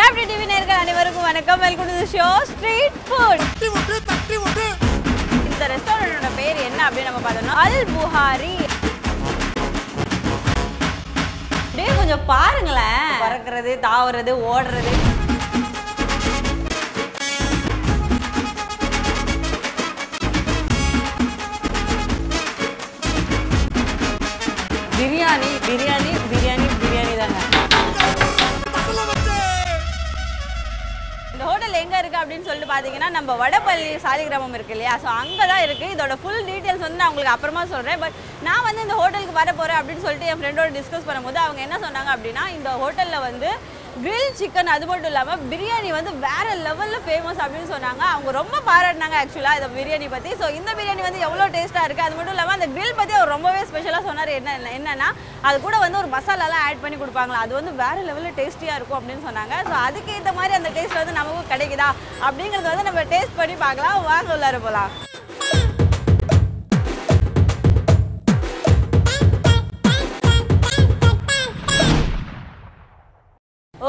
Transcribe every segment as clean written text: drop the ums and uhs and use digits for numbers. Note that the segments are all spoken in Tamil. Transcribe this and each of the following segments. Captain Divine அனைவருக்கும் வணக்கம். Welcome to the show Street Food. இந்த ரெஸ்டாரண்டோட பேர் என்ன அப்படி நம்ம பார்த்தோம்னா அல் புஹாரி. டே கொஞ்சம் பாருங்களே. பறக்கிறது, தாவுறது, ஓடுறது. பிரியாணி, பிரியாணி, பிரியாணி, பிரியாணி தாங்க. எங்க இருக்கு அப்படினு சொல்லிட்டு பாத்தீங்கன்னா நம்ம வடபள்ளி சாலிகிராமம் இருக்கு இல்லையா சோ அங்க தான் இருக்கு இதோட full details வந்து நான் உங்களுக்கு அப்புறமா சொல்றேன் பட் நான் வந்து இந்த ஹோட்டலுக்கு வர போறேன் அப்படினு சொல்லிட்டு என் ஃப்ரெண்டோட டிஸ்கஸ் பண்ணும்போது அவங்க என்ன சொன்னாங்க அப்படினா இந்த ஹோட்டல்ல வந்து grill chicken அது மட்டும் இல்லாம பிரியாணி வந்து வேற லெவல்ல ஃபேமஸ் அப்படினு சொன்னாங்க அவங்க ரொம்ப பாராட்டுனாங்க एक्चुअली இந்த பிரியாணி பத்தி சோ இந்த பிரியாணி வந்து எவ்வளவு டேஸ்டா இருக்கு அது மட்டும் இல்லாம அந்த grill பத்தி அவர் ரொம்பவே ஸ்பெஷலா சொன்னாரு என்னன்னா அது கூட வந்து ஒரு மசாலாலாம் ஆட் பண்ணி கொடுப்பாங்க அது வந்து வேற லெவல்ல டேஸ்டியா இருக்கும் அப்படினு சொன்னாங்க சோ அதுக்கு இந்த மாதிரி அந்த டேஸ்ட் வந்து நமக்கு கிடைக்குதா அப்படிங்கறது வந்து நம்ம டேஸ்ட் பண்ணி பார்க்கலாம் வாங்க உள்ளார போலாம்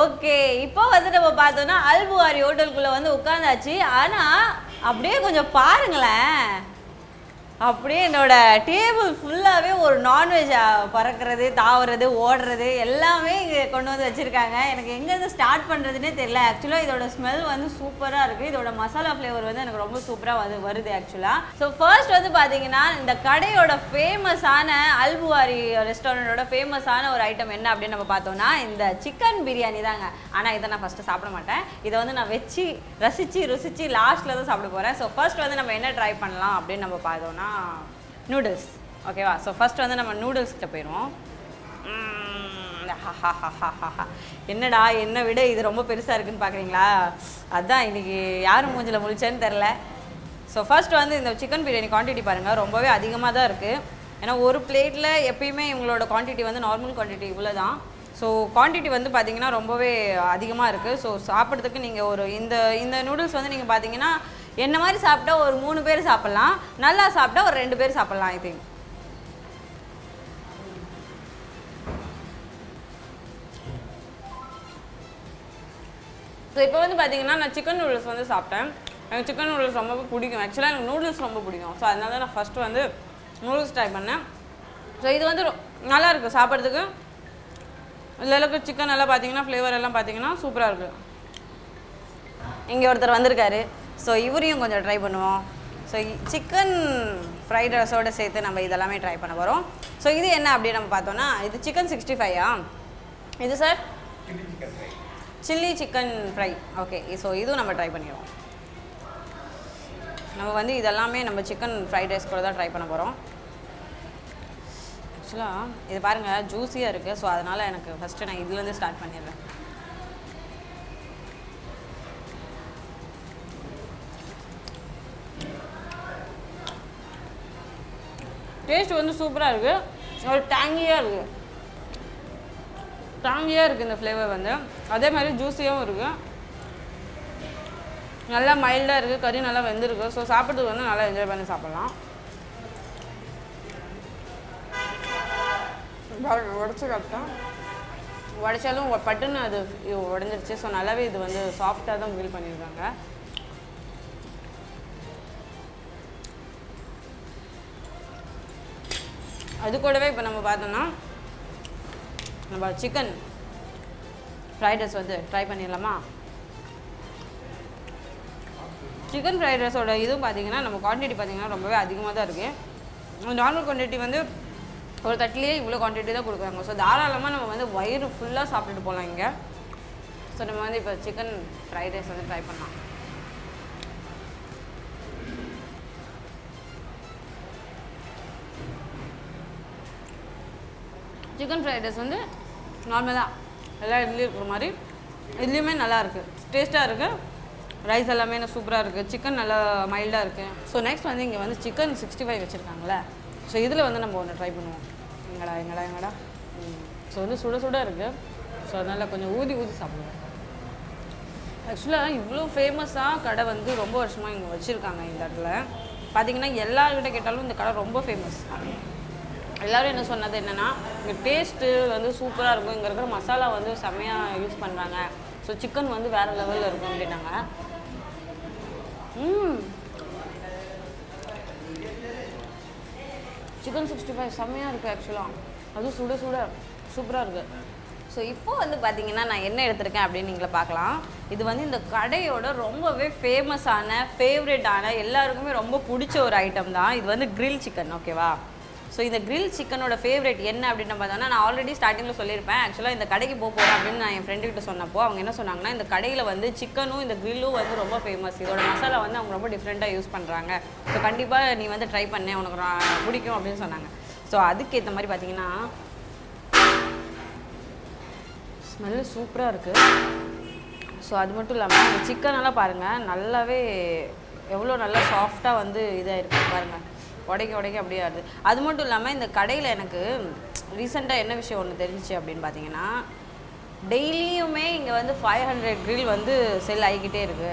Okay, இப்போ வந்து நம்ம பார்த்தோம்னா அல் புஹாரி ஹோட்டலுக்குள்ள வந்து உட்கார்ந்தாச்சு ஆனா அப்படியே கொஞ்சம் பாருங்களே அப்படியே என்னோட டேபிள் ஃபுல்லாவே ஒரு நான்வெஜ் பறக்கிறது தாவுறது ஓடுறது எல்லாமே இங்க கொண்டு வந்து வச்சிருக்காங்க எனக்கு எங்க இருந்து ஸ்டார்ட் பண்றதுனே தெரியல एक्चुअली இதோட ஸ்மெல் வந்து சூப்பரா இருக்கு இதோட மசாலா ஃப்ளேவர் வந்து எனக்கு ரொம்ப சூப்பரா வருது एक्चुअली சோ ஃபர்ஸ்ட் வந்து பாத்தீங்கன்னா இந்த கடையோட ஃபேமஸான அல் புஹாரி ரெஸ்டாரண்டோட ஃபேமஸான ஒரு ஐட்டம் என்ன அப்படி நம்ம பார்த்தோம்னா இந்த சிக்கன் பிரியாணி தாங்க ஆனா இத நான் ஃபர்ஸ்ட் சாப்பிட மாட்டேன் இத வந்து நான் வெச்சி ரசிச்சி ருசிச்சி லாஸ்ட்ல தான் சாப்பிட போறேன் சோ ஃபர்ஸ்ட் வந்து நம்ம என்ன ட்ரை பண்ணலாம் அப்படி நம்ம பார்த்தோம்னா noodles okay wow. so first வந்து நம்ம noodles கிட்ட போயிரோம் என்னடா என்ன விட இது ரொம்ப பெருசா இருக்குன்னு பாக்குறீங்களா அதான் இன்னைக்கு யாரும் மூஞ்சில முழிச்சேன்னு தெரியல so first வந்து இந்த சிக்கன் பிரியாணி குவாண்டிட்டி பாருங்க ரொம்பவே அதிகமா தான் இருக்கு ஏனா ஒரு பிளேட்ல எப்பயுமே இவங்களோட குவாண்டிட்டி வந்து நார்மல் குவாண்டிட்டி இவ்வளவுதான் so குவாண்டிட்டி வந்து பாத்தீங்கன்னா ரொம்பவே அதிகமா இருக்கு so சாப்பிடுறதுக்கு நீங்க ஒரு இந்த இந்த noodles வந்து நீங்க பாத்தீங்கன்னா என்ன மாதிரி சாப்பிட்டா ஒரு 3 பேர் சாப்பிடலாம் நல்லா சாப்பிட்டா ஒரு 2 பேர் சாப்பிடலாம் ஐ திங்க் சோ இப்போ வந்து பாத்தீங்கன்னா நான் சிக்கன் நூடுல்ஸ் வந்து சாப்பிட்டேன் எனக்கு சிக்கன் நூடுல்ஸ் ரொம்ப பிடிக்கும் एक्चुअली எனக்கு நூடுல்ஸ் ரொம்ப பிடிக்கும் சோ அதனால தான் நான் ஃபர்ஸ்ட் வந்து நூடுல்ஸ் ட்ரை பண்ணேன் சோ இது வந்து நல்லா இருக்கு சாப்பிடுறதுக்கு இல்லலக்கு சிக்கன் எல்லாம் பாத்தீங்கன்னா ஃப்ளேவர் எல்லாம் பாத்தீங்கன்னா சூப்பரா இருக்கு இங்க ஒருத்தர் வந்திருக்காரு So, இவரையும் கொஞ்சம் ட்ரை பண்ணுவோம் ஸோ சிக்கன் ஃப்ரைட் ரைஸோடு சேர்த்து நம்ம இதெல்லாமே ட்ரை பண்ண போகிறோம் ஸோ இது என்ன அப்படின்னு நம்ம பார்த்தோன்னா இது சிக்கன் 65 இது sir chilli chicken fry okay so இதுவும் நம்ம ட்ரை பண்ணிடுவோம் நம்ம வந்து இதெல்லாமே நம்ம சிக்கன் ஃப்ரைட் ரைஸ் கூட தான் ட்ரை பண்ண போகிறோம் ஆக்சுவலாக இது பாருங்கள் ஜூஸியாக இருக்குது ஸோ அதனால் எனக்கு ஃபஸ்ட்டு நான் இதுலேருந்து ஸ்டார்ட் பண்ணிடுறேன் டேஸ்ட் வந்து சூப்பரா இருக்கு ஒரு டாங்கியா இருக்கு இந்த ஃப்ளேவர் வந்து அதே மாதிரி ஜூஸியாவும் இருக்கு நல்லா மைல்டா இருக்கு கறி நல்லா வெந்திருக்கு சோ சாப்பிடுறது வந்து நல்லா என்ஜாய் பண்ணி சாப்பிடலாம் உடைச்சாலும் பட்டுன்னு அது உடைஞ்சிருச்சு ஸோ நல்லாவே இது வந்து சாஃப்டா தான் ஃபில் பண்ணியிருக்காங்க அது கூடவே இப்போ நம்ம பார்த்தோம்னா நம்ம சிக்கன் ஃப்ரைட் ரைஸ் வந்து ட்ரை பண்ணிடலாமா சிக்கன் ஃப்ரைட் ரைஸோட இதுவும் பார்த்தீங்கன்னா நம்ம குவான்டிட்டி பார்த்தீங்கன்னா ரொம்பவே அதிகமாக தான் இருக்குது நார்மல் குவான்டிட்டி வந்து ஒரு தட்டிலேயே இவ்வளோ குவான்டிட்டி தான் கொடுக்குறாங்க ஸோ தாராளமாக நம்ம வந்து வயிறு ஃபுல்லாக சாப்பிட்டுட்டு போகலாம் இங்கே ஸோ நம்ம வந்து இப்போ சிக்கன் ஃப்ரைட் ரைஸ் வந்து ட்ரை பண்ணலாம் சிக்கன் ஃப்ரைட் ரைஸ் வந்து நார்மலாக எல்லா இட்லியும் இருக்கிற மாதிரி இட்லியுமே நல்லாயிருக்கு டேஸ்ட்டாக இருக்குது ரைஸ் எல்லாமே சூப்பராக இருக்குது சிக்கன் நல்லா மைல்டாக இருக்குது ஸோ நெக்ஸ்ட் வந்து இங்கே வந்து சிக்கன் 65 வச்சுருக்காங்களே ஸோ இதில் வந்து நம்ம ஒன்று ட்ரை பண்ணுவோம் எங்கடா ஸோ வந்து சுட சுட இருக்குது ஸோ அதனால் கொஞ்சம் ஊதி சாப்பிடுவோம் ஆக்சுவலாக இவ்வளோ ஃபேமஸாக கடை வந்து ரொம்ப வருஷமாக இங்கே வச்சுருக்காங்க இந்த இடத்துல பார்த்திங்கன்னா எல்லார்கிட்ட கேட்டாலும் இந்த கடை ரொம்ப ஃபேமஸ் எல்லோரும் என்ன சொன்னது என்னென்னா இங்கே டேஸ்ட்டு வந்து சூப்பராக இருக்கும் இங்கே இருக்கிற மசாலா வந்து செம்மையாக யூஸ் பண்ணுறாங்க So chicken vandu vera level la irukum appadinaanga. Chicken 65 samaya irukku actually. Adu suda suda super ah irukku. So இப்போ வந்து பாத்தீங்கன்னா நான் என்ன எடுத்துர்க்கேன் அப்படி நீங்க பார்க்கலாம். இது வந்து இந்த கடையோட ரொம்பவே ஃபேமஸ் ஆன ஃபேவரட் ஆன எல்லாருக்குமே ரொம்ப பிடிச்ச ஒரு ஐட்டம் தான். இது வந்து grill chicken ஓகேவா. So இந்த grill chicken ஓட ஃபேவரட் என்ன அப்படினா பார்த்தா நான் ஆல்ரெடி ஸ்டார்டிங்ல சொல்லிருப்பேன். एक्चुअली இந்த கடைக்கு போக போறேன் அப்படி நான் என் friend கிட்ட சொன்னப்போ அவங்க என்ன சொன்னாங்கன்னா இந்த கடையில வந்து chicken-உம் இந்த grill-உம் வந்து ரொம்ப ஃபேமஸ். இதோட மசாலா வந்து அவங்க ரொம்ப டிஃபரண்டா யூஸ் பண்றாங்க. சோ கண்டிப்பா நீ வந்து ட்ரை பண்ணு உனக்கு பிடிக்கும் அப்படி சொன்னாங்க. சோ அதுக்கு ஏத்த மாதிரி பாத்தீங்கன்னா smell is super இருக்கு. சோ அது மட்டும் இல்லாம இந்த chicken எல்லாம் பாருங்க நல்லாவே எவ்வளவு நல்லா சாஃப்ட்டா வந்து இதா இருக்கு பாருங்க. உடைக்க அப்படியே ஆடுது. அது மட்டும் இல்லாம இந்த கடையில எனக்கு ரீசன்ட்டா என்ன விஷயம் ஒன்னு தெரிஞ்சிச்சு அப்படினு பாத்தீங்கன்னா டெய்லியுமே இங்க வந்து 500 grill வந்து செல் ஆகிட்டே இருக்கு.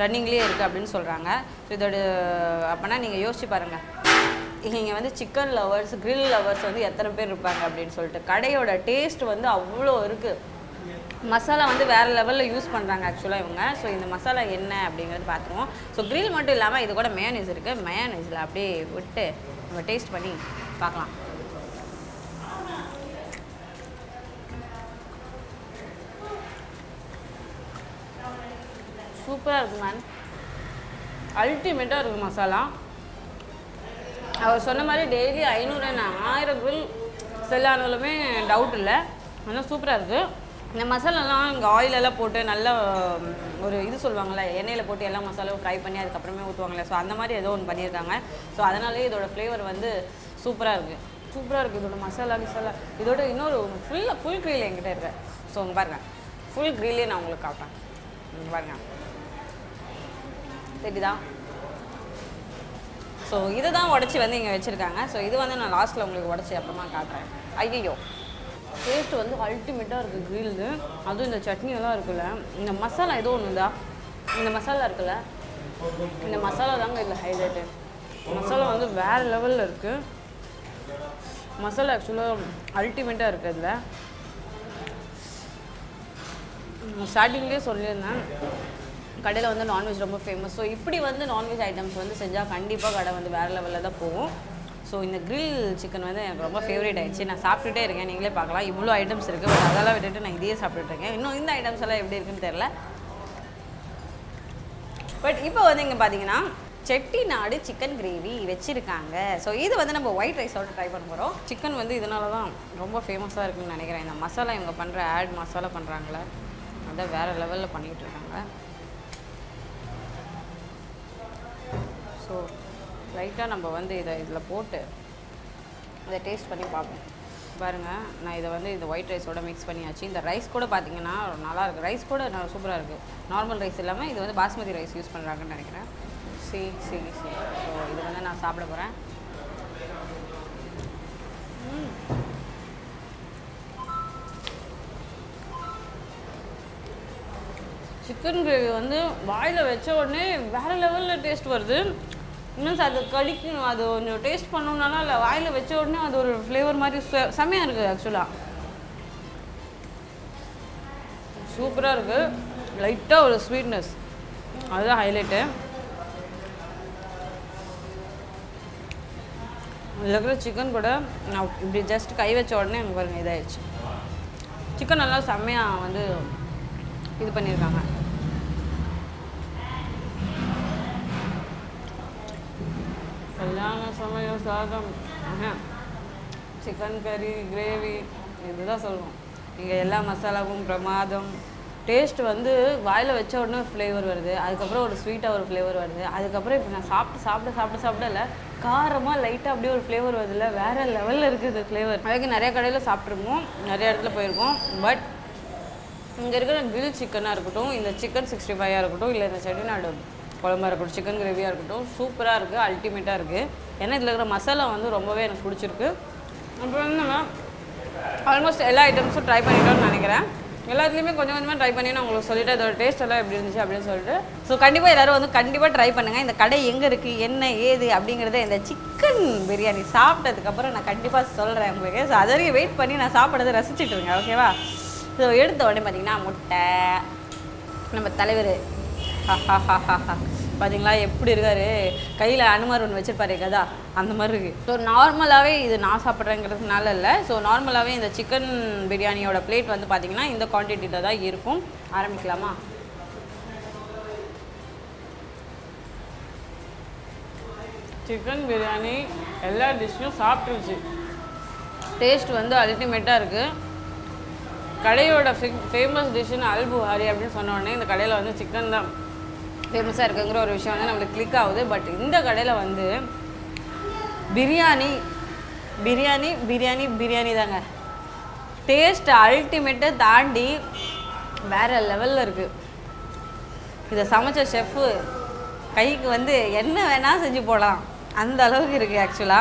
ரன்னிங்லயே இருக்கு அப்படினு சொல்றாங்க. சோ இதோட அப்பனா நீங்க யோசிச்சு பாருங்க. இங்க வந்து chicken lovers, grill lovers வந்து எத்தனை பேர் இருப்பாங்க அப்படினு சொல்லிட்டு கடையோட டேஸ்ட் வந்து அவ்வளோ இருக்கு. மசாலா வந்து வேற லெவல்ல யூஸ் பண்றாங்க एक्चुअली இவங்க. சோ இந்த மசாலா என்ன அப்படிங்கறது பாத்துறோம். சோ grill மட்டும் இல்லாம இது கூட மயோனைஸ் இருக்கு. மயோனைஸ்ல அப்படியே விட்டு நம்ம டேஸ்ட் பண்ணி பார்க்கலாம். சூப்பரா இருக்கு man. அல்டிமேட்டா இருக்கு மசாலா. அவர் சொன்ன மாதிரி டெய்லி 500 1000 grill செல்லானலமே டவுட் இல்ல. நல்லா சூப்பரா இருக்கு. இந்த மசாலாலாம் இங்க oil எல்லாம் போட்டு நல்ல ஒரு இது சொல்வாங்கல எண்ணெயில போட்டு எல்லா மசாலாவும் ஃப்ரை பண்ணி அதுக்கு அப்புறமே ஊத்துவாங்கல. சோ அந்த மாதிரி ஏதோ ஒன்னு பண்ணிருக்காங்க. சோ அதனால இதோட ஃப்ளேவர் வந்து சூப்பரா இருக்கு. சூப்பரா இருக்கு இதோட மசாலா. இதோட இன்னொரு ஃபுல் கிரில் என்கிட்ட இருக்கு. சோ இங்க பாருங்க. ஃபுல் கிரிலே நான் உங்களுக்கு காட்டுறேன். இங்க பாருங்க. தெரியுதா? சோ இத தான் உடைச்சி வந்து இங்க வெச்சிருக்காங்க. சோ இது வந்து நான் லாஸ்ட்ல உங்களுக்கு உடைச்சி அப்புறமா காட்டுறேன். ஐயோ டேஸ்ட் வந்து அல்டிமேட்டா இருக்கு கிரில்ல. அது இந்த சட்னி எல்லாம் இருக்குல. இந்த மசாலா ஏதோ ஒண்ணுதா. இந்த மசாலா இருக்குல. இந்த மசாலா தாங்க இல்ல ஹைலைட். மசாலா வந்து வேற லெவல்ல இருக்கு. மசாலா एक्चुअली அல்டிமேட்டா இருக்கு இதுல. ஸ்டார்டிங்லயே சொல்லிருந்தேன் கடையில வந்து நான்வெஜ் ரொம்ப ஃபேமஸ். சோ இப்படி வந்து நான்வெஜ் ஐட்டம்ஸ் வந்து செஞ்சா கண்டிப்பா கடை வந்து வேற லெவல்ல தான் போகும். So இந்த grill chicken வந்து எனக்கு ரொம்ப ஃபேவரட் ஆயிடுச்சு. நான் சாப்பிட்டுட்டே இருக்கேன் நீங்களே பார்க்கலாம். இவ்ளோ ஐட்டம்ஸ் இருக்கு. பட் அதெல்லாம் விட்டுட்டு நான் இதையே சாப்பிட்டுட்டு இருக்கேன். இன்னும் இந்த ஐட்டம்ஸ் எல்லாம் எப்படி இருக்குன்னு தெரியல. பட் இப்போ வந்து இங்க பாத்தீங்கன்னா செட்டிநாடு சிக்கன் கிரேவி வெச்சிருக்காங்க. சோ இது வந்து நம்ம ஒயிட் ரைஸோட ட்ரை பண்ண போறோம். சிக்கன் வந்து இதனால தான் ரொம்ப ஃபேமஸா இருக்குன்னு நினைக்கிறேன். இந்த மசாலா இவங்க பண்ற ஆட் மசாலா பண்றாங்கல அத வேற லெவல்ல பண்ணிட்டு இருக்காங்க. சோ லைட்டா நம்ம வந்து இத இதல போட்டு இத டேஸ்ட் பண்ணி பாப்போம். பாருங்க நான் இத வந்து இந்த ஒயிட் ரைஸோட மிக்ஸ் பண்ணியாச்சு. இந்த ரைஸ் கூட பாத்தீங்கன்னா நல்லா இருக்கு. ரைஸ் கூட சூப்பரா இருக்கு. நார்மல் ரைஸ் இல்லாம இது வந்து பாஸ்மதி ரைஸ் யூஸ் பண்றாங்கன்னு நினைக்கிறேன். சீ சோ இது வந்து நான் சாப்பிட போறேன். சிக்கன் கிரேவி வந்து வாயில வெச்ச உடனே வேற லெவல்ல டேஸ்ட் வருது. மீன்ஸ் அது கடிக்கணும் அது கொஞ்சம் டேஸ்ட் பண்ணணும்னால இல்லை வாயில் வச்ச உடனே அது ஒரு ஃப்ளேவர் மாதிரி செமையாக இருக்குது. ஆக்சுவலாக சூப்பராக இருக்குது. லைட்டாக ஒரு ஸ்வீட்னஸ் அதுதான் ஹைலைட்டு. இதில் இருக்கிற சிக்கன் கூட நான் இப்படி ஜஸ்ட் கை வச்ச உடனே எனக்கு பாருங்க இதாகிடுச்சு. சிக்கன் நல்லா செம்மையாக வந்து இது பண்ணியிருக்காங்க. கல்யாண சமயம் சாதம் சிக்கன் கறி கிரேவி இதுதான் சொல்லுவோம். இங்கே எல்லா மசாலாவும் பிரமாதம். டேஸ்ட் வந்து வாயில் வச்ச உடனே ஃப்ளேவர் வருது. அதுக்கப்புறம் ஒரு ஸ்வீட்டாக ஒரு ஃப்ளேவர் வருது. அதுக்கப்புறம் இப்போ நான் சாப்பிட்டு இல்லை காரமாக லைட்டாக அப்படியே ஒரு ஃப்ளேவர் வருதுல்ல. வேறு லெவலில் இருக்குது இது ஃப்ளேவர். அதுக்கு நிறைய கடையில் சாப்பிட்ருக்கோம் நிறைய இடத்துல போயிருக்கோம். பட் இங்கே இருக்கிற கிரில் சிக்கனாக இருக்கட்டும் இந்த சிக்கன் 65 இருக்கட்டும் இல்லை இந்த செட்டிநாடு குழம்பா இருக்கட்டும் சிக்கன் கிரேவியாக இருக்கட்டும் சூப்பராக இருக்குது. அல்டிமேட்டாக இருக்குது. ஏன்னா இதில் இருக்கிற மசாலா வந்து ரொம்பவே எனக்கு பிடிச்சிருக்கு. அப்புறம் வந்து நம்ம ஆல்மோஸ்ட் எல்லா ஐட்டம்ஸும் ட்ரை பண்ணிட்டோம்னு நினைக்கிறேன். எல்லாத்துலேயுமே கொஞ்சம் கொஞ்சமாக ட்ரை பண்ணி நான் உங்களுக்கு சொல்லிவிட்டு அதோட டேஸ்ட் எல்லாம் எப்படி இருந்துச்சு அப்படின்னு சொல்லிட்டு. ஸோ கண்டிப்பாக எல்லோரும் வந்து கண்டிப்பாக ட்ரை பண்ணுங்கள். இந்த கடை எங்கே இருக்குது என்ன ஏது அப்படிங்கிறத இந்த சிக்கன் பிரியாணி சாப்பிட்டதுக்கப்புறம் நான் கண்டிப்பாக சொல்கிறேன் உங்களுக்கு. ஸோ அது வரைக்கும் வெயிட் பண்ணி நான் சாப்பிட்றதை ரசிச்சுட்டு இருக்கேன் ஓகேவா. ஸோ எடுத்த உடனே பார்த்தீங்கன்னா முட்டை நம்ம தலைவர் பாத்தீங்களா எப்படி இருக்காரு கையில அனுமார் ஒன்னு வச்சிருப்பாரு கதா அந்த மாதிரி இருக்கு சோ நார்மலாவே இது நான் சாப்பிடுறேங்கிறதுனால இல்ல சோ நார்மலாவே இந்த chicken பிரியாணியோட பிளேட் வந்து பாத்தீங்கன்னா இந்த குவாண்டிட்டில தான் இருக்கும் ஆரம்பிக்கலாமா chicken biryani எல்லா டிஷ்ஷும் சாப்பிட்டுச்சு டேஸ்ட் வந்து அல்டிமேட்டா இருக்கு கடையோட ஃபேமஸ் டிஷ்னா அல் புஹாரி அப்படி சொன்ன உடனே இந்த கடையில வந்து chicken தான் ஃபேமஸா இருக்குங்கற ஒரு விஷயம் வந்து நமக்கு கிளிக் ஆகுது பட் இந்த கடையில வந்து பிரியாணி தாங்க டேஸ்ட் அல்டிமேட்டா தாண்டி வேற லெவல்ல இருக்கு இத சமைச்ச செஃப் கைக்கு வந்து என்ன வேணா செஞ்சு போலாம் அந்த அளவுக்கு இருக்கு एक्चुअली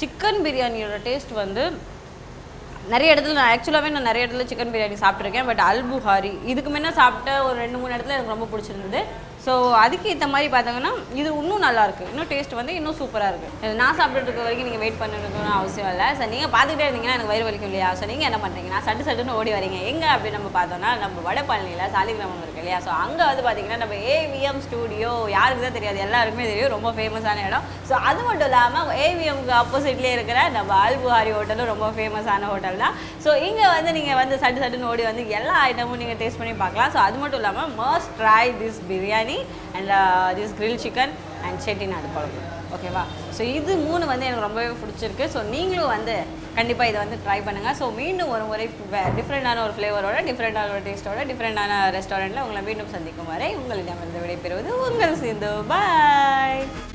chicken பிரியாணியோட டேஸ்ட் வந்து நிறைய இடத்துல நான் एक्चुअली நான் நிறைய இடத்துல chicken பிரியாணி சாப்பிட்டிருக்கேன் பட் அல் புஹாரி இதுக்கு முன்ன சாப்பிட்ட ஒரு ரெண்டு மூணு இடத்துல எனக்கு ரொம்ப பிடிச்சிருந்தது சோ அதுக்கு இந்த மாதிரி பாத்தீங்கன்னா இது இன்னும் நல்லா இருக்கு இன்னும் டேஸ்ட் வந்து இன்னும் சூப்பரா இருக்கு நான் சாப்பிட்டு இருக்க வரைக்கும் நீங்க வெயிட் பண்ணணும்னு அவசியம் இல்ல சோ நீங்க பாத்துட்டே இருந்தீங்கன்னா எனக்கு வயிறு வலிக்கும் இல்லையா சோ நீங்க என்ன பண்றீங்க நான் சட்டு சட்டுன்னு ஓடி வரீங்க எங்க அப்படி நம்ம பார்த்தோம்னா நம்ம வடபழனியில சாலிகிராமம் இருக்கு இல்லையா சோ அங்க வந்து பாத்தீங்கன்னா நம்ம AVM ஸ்டுடியோ யாருக்கு தான் தெரியாது எல்லாருக்குமே தெரியும் ரொம்ப ஃபேமஸான இடம் சோ அது மட்டும் இல்லாம AVM க்கு ஆப்போசிட்லயே இருக்கிற நம்ம அல் புஹாரி ஹோட்டலும் ரொம்ப ஃபேமஸான ஹோட்டல் தான் சோ இங்க வந்து நீங்க வந்து சட்டு சட்டுன்னு ஓடி வந்து எல்லா ஐட்டமும் நீங்க டேஸ்ட் பண்ணி பார்க்கலாம் சோ அது மட்டும் இல்லாம must try this biryani and this grilled chicken and chettinad kollam okay va so idu moonu vande enak romba pidichirukku so neengalum vande kandipa idu vande try pannunga so meendum oru murai different ana oru flavor oda different ana oru taste oda different ana restaurant la ungala meendum sandhikkum varai ungaludaiya vandha vidai peruvathu ungal sindhu bye